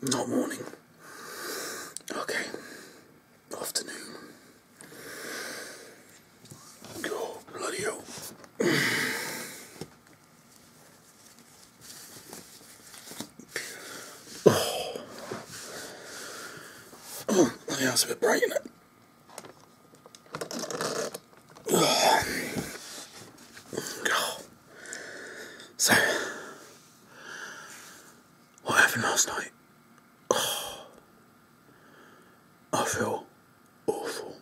Not morning. Okay. Afternoon. God, bloody hell. Oh. Oh, bloody hell, it's a bit bright, isn't it? Last night, oh, I feel awful,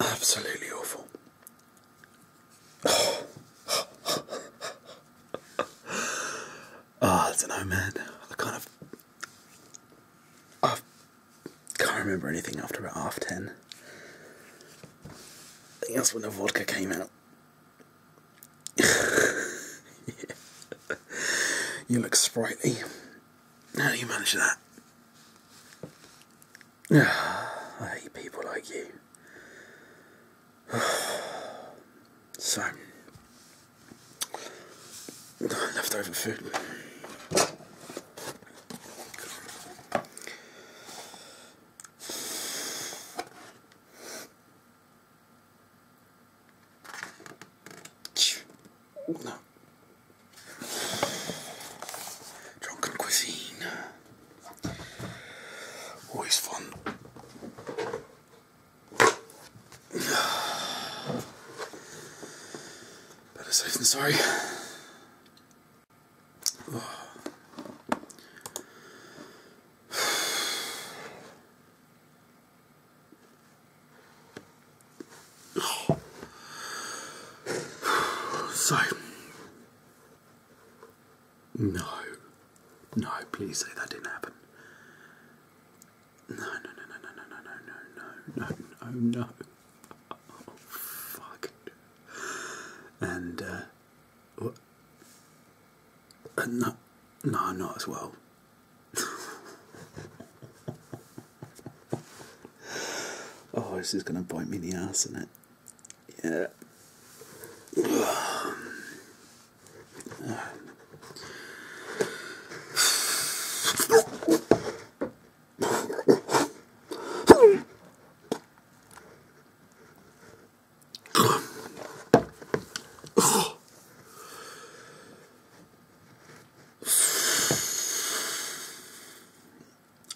absolutely awful. Oh, I don't know, man. I can't remember anything after about 10:30. I think that's when the vodka came out. You look sprightly. How do you manage that? I hate people like you. So, leftover food. No. Always fun. Better safe than sorry. Oh. Oh. So. No. No, please say that didn't happen. No. Oh, fuck. And, what? No, not as well. Oh, this is gonna bite me in the ass, isn't it? Yeah.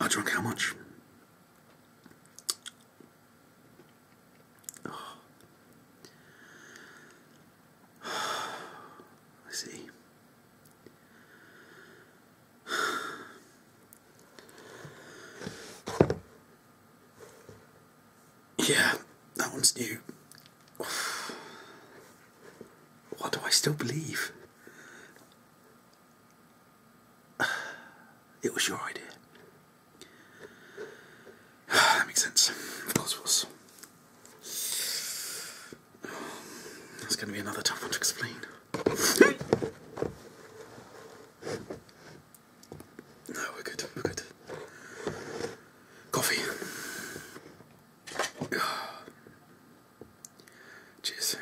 I drank how much? Oh. I see. Yeah, that one's new. What do I still believe? It was your idea. Sense. Of course it was. That's going to be another tough one to explain. No, we're good. Coffee. Cheers.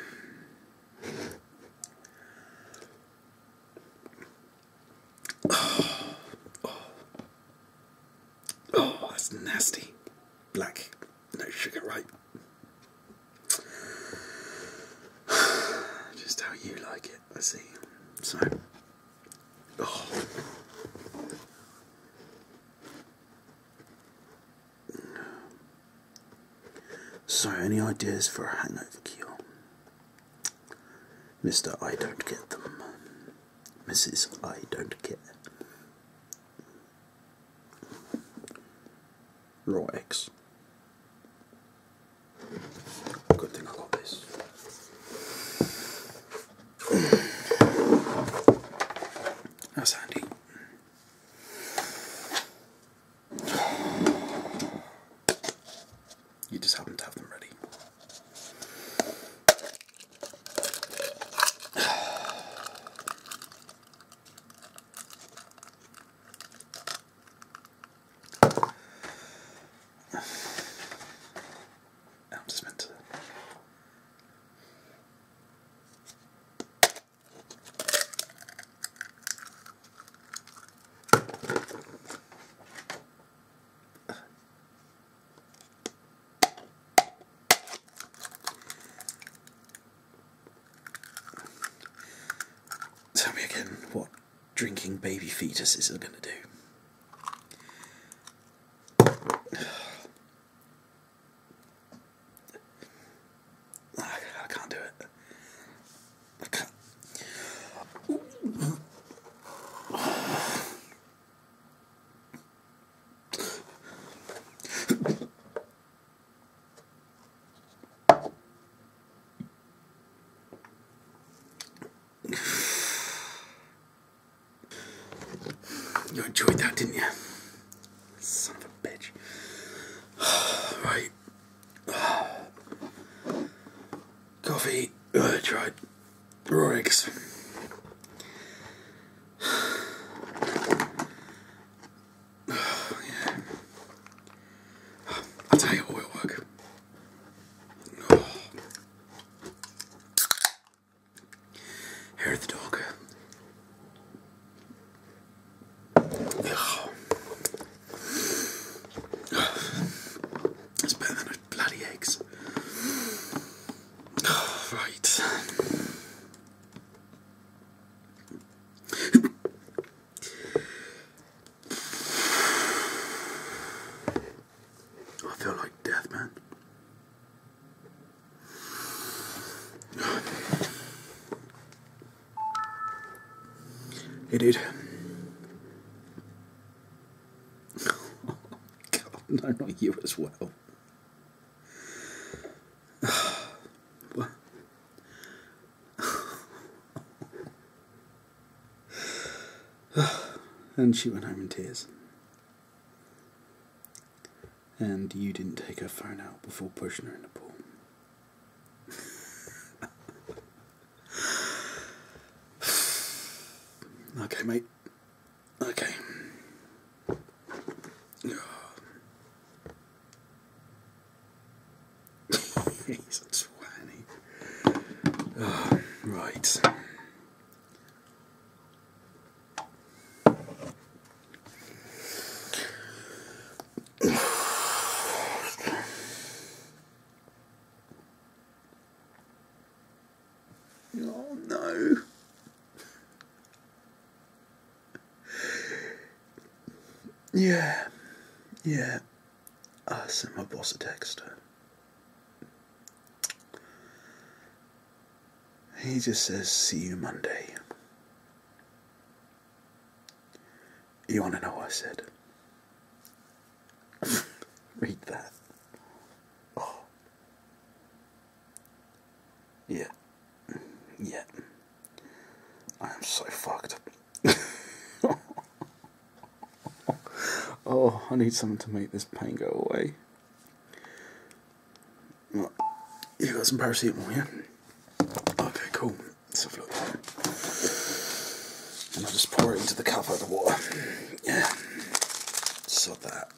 Oh, that's nasty. Black, no sugar, right? Just how you like it, I see. So, oh. So, any ideas for a hangover cure? Mr. I don't get them. Mrs. I don't get raw eggs. Good thing I got this. That's handy. You just happen to have them ready. drinking baby fetuses are going to do. You enjoyed that, didn't you? Son of a bitch. Right. Coffee. I tried. Raw eggs. Yeah. I'll tell you what will work. Hair of the dog. I feel like death, man. Hey, dude. Oh, God, no, not you as well. What? And she went home in tears. And you didn't take her phone out before pushing her in the pool. Okay, mate. Okay. He's a swanny. Oh, right. Oh no. Yeah. Yeah. I sent my boss a text. He just says, see you Monday. You wanna know what I said? Read that. Oh. Yeah. Yeah, I am so fucked. Oh, I need someone to make this pain go away. Well, you got some paracetamol, yeah? Okay, cool. Let's have a look. And I'll just pour it into the cup out of the water. Yeah. Sod that.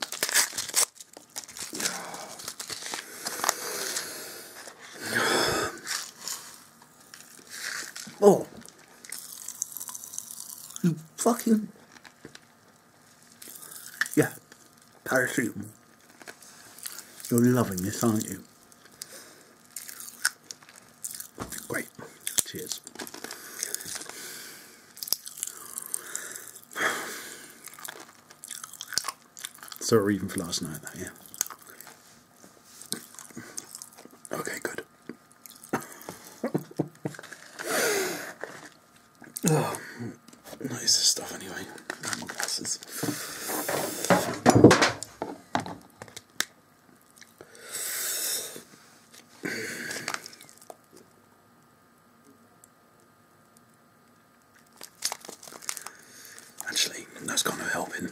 Oh, you fucking, yeah, paracetamol. You're loving this, aren't you? Great, cheers. Sorry even for last night, though, yeah. Oh, nice stuff anyway. My glasses. Actually, that's kind of helping.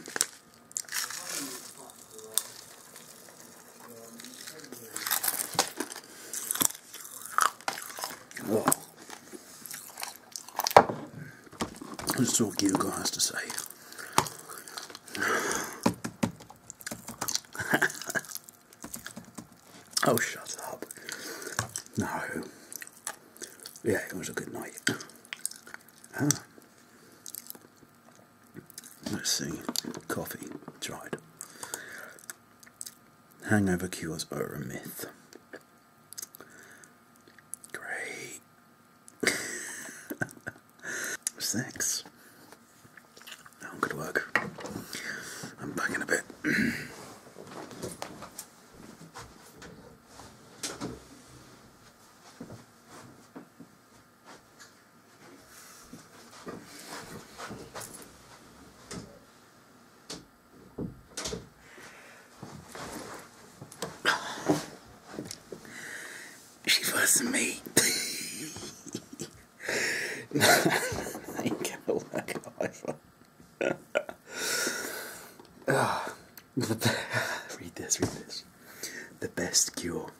Oh. That's all Google has to say. Oh, shut up. No. Yeah, it was a good night. Ah. Let's see. Coffee. Tried. Hangover cures are a myth. Great. Sex. hard work. I'm bugging a bit. Me. No, I ain't gonna work either. Oh, read this. The best cure.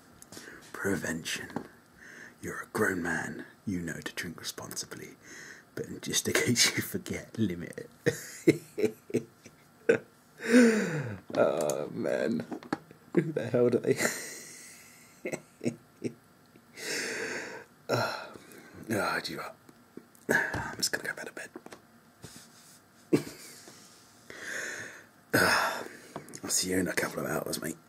Prevention. You're a grown man. You know to drink responsibly. But just in case you forget, limit it. Oh, man. Who the hell do they... you up. I'm just gonna go back to bed. I'll see you in a couple of hours, mate.